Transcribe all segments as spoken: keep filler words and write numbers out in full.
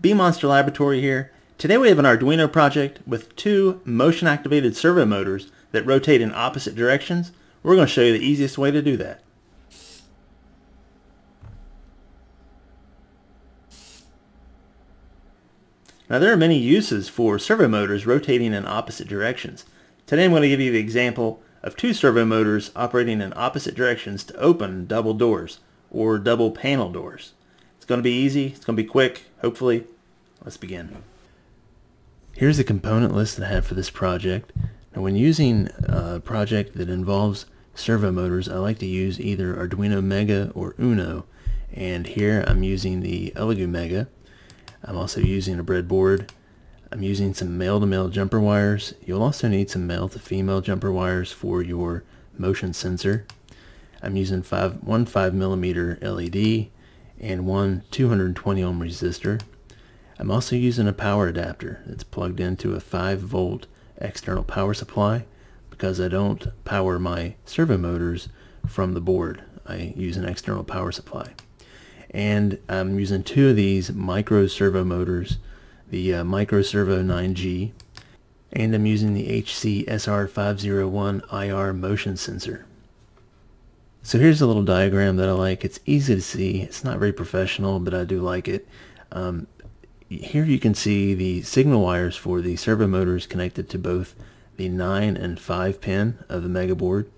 BMonster Laboratory here. Today we have an Arduino project with two motion-activated servo motors that rotate in opposite directions. We're going to show you the easiest way to do that. Now there are many uses for servo motors rotating in opposite directions. Today I'm going to give you the example of two servo motors operating in opposite directions to open double doors or double panel doors. It's going to be easy, it's going to be quick, hopefully. Let's begin. Here's the component list that I have for this project. Now, when using a project that involves servo motors, I like to use either Arduino Mega or Uno, and here I'm using the Elegoo Mega. I'm also using a breadboard. I'm using some male-to-male jumper wires. You'll also need some male-to-female jumper wires for your motion sensor. I'm using five, one five millimeter L E D and one two hundred twenty ohm resistor. I'm also using a power adapter that's plugged into a five volt external power supply because I don't power my servo motors from the board. I use an external power supply. And I'm using two of these micro servo motors, the uh, micro servo nine G, and I'm using the H C S R five oh one I R motion sensor. So here's a little diagram that I like. It's easy to see. It's not very professional, but I do like it. Um, here you can see the signal wires for the servo motors connected to both the nine and five pin of the Mega board.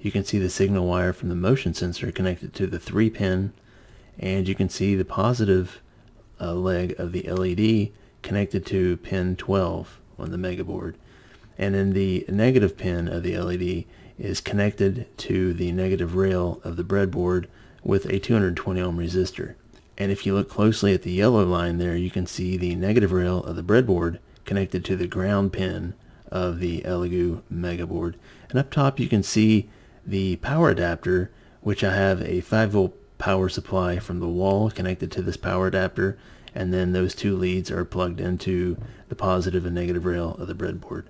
You can see the signal wire from the motion sensor connected to the three pin, and you can see the positive uh, leg of the L E D connected to pin twelve on the Mega board. And then the negative pin of the L E D is connected to the negative rail of the breadboard with a two hundred twenty ohm resistor. And if you look closely at the yellow line there, you can see the negative rail of the breadboard connected to the ground pin of the Elegoo Mega board. And up top you can see the power adapter, which I have a five volt power supply from the wall connected to this power adapter, and then those two leads are plugged into the positive and negative rail of the breadboard.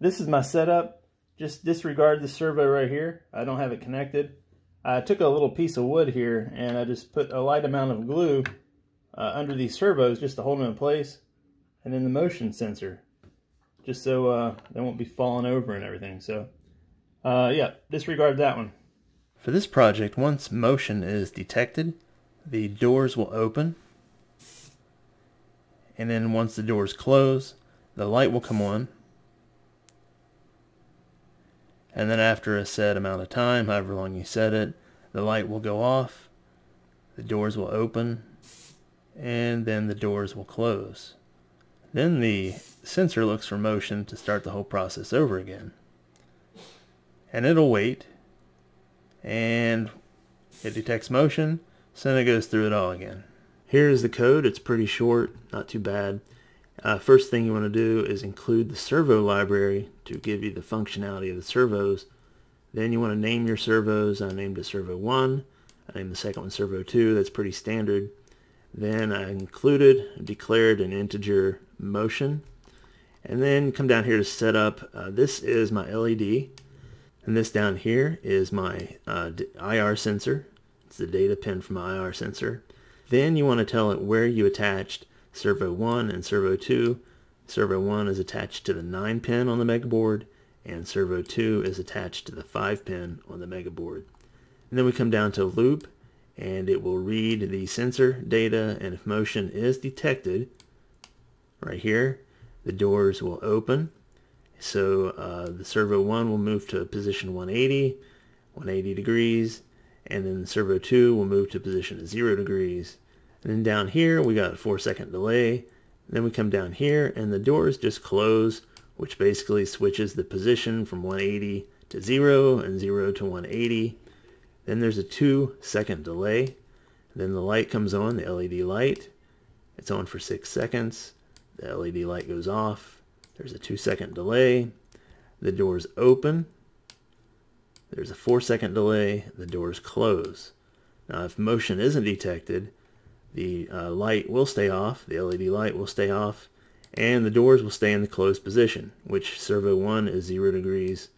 This is my setup. Just disregard the servo right here. I don't have it connected. I took a little piece of wood here and I just put a light amount of glue uh, under these servos just to hold them in place, and then the motion sensor just so uh, they won't be falling over and everything. So uh, yeah, disregard that one. For this project, once motion is detected, the doors will open, and then once the doors close, the light will come on, and then after a set amount of time, however long you set it, the light will go off, the doors will open, and then the doors will close. Then the sensor looks for motion to start the whole process over again, and it'll wait, and it detects motion, so then it goes through it all again. Here is the code. It's pretty short, not too bad. Uh, first thing you want to do is include the servo library to give you the functionality of the servos. Then you want to name your servos. I named it servo one. I named the second one servo two. That's pretty standard. Then I included, declared an integer motion. And then come down here to setup. Uh, this is my L E D. And this down here is my uh, I R sensor. It's the data pin from my I R sensor. Then you want to tell it where you attached servo one and servo two. Servo one is attached to the nine pin on the Mega board, and servo two is attached to the five pin on the Mega board. And then we come down to loop, and it will read the sensor data, and if motion is detected, right here, the doors will open. So uh, the servo one will move to position one eighty, one eighty degrees, and then the servo two will move to position zero degrees. And then down here we got a four second delay. And then we come down here and the doors just close, which basically switches the position from one eighty to zero and zero to one eighty. Then there's a two second delay. And then the light comes on, the L E D light. It's on for six seconds. The L E D light goes off. There's a two second delay, the doors open, there's a four second delay, the doors close. Now if motion isn't detected, the uh, light will stay off, the L E D light will stay off, and the doors will stay in the closed position, which servo one is zero degrees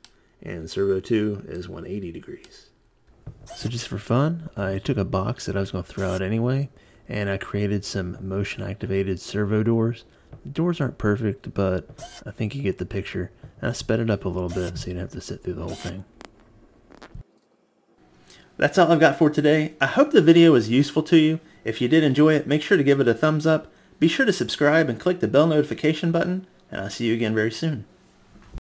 and servo two is one eighty degrees. So just for fun, I took a box that I was going to throw out anyway, and I created some motion activated servo doors. The doors aren't perfect, but I think you get the picture. And I sped it up a little bit so you don't have to sit through the whole thing. That's all I've got for today. I hope the video was useful to you. If you did enjoy it, make sure to give it a thumbs up. Be sure to subscribe and click the bell notification button, and I'll see you again very soon.